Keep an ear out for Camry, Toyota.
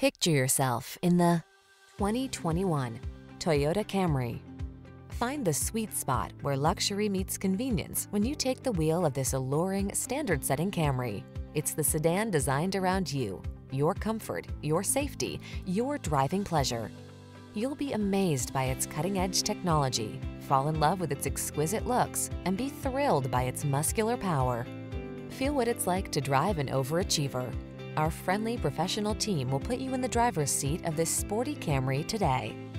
Picture yourself in the 2021 Toyota Camry. Find the sweet spot where luxury meets convenience when you take the wheel of this alluring, standard-setting Camry. It's the sedan designed around you, your comfort, your safety, your driving pleasure. You'll be amazed by its cutting-edge technology, fall in love with its exquisite looks, and be thrilled by its muscular power. Feel what it's like to drive an overachiever. Our friendly professional team will put you in the driver's seat of this sporty Camry today.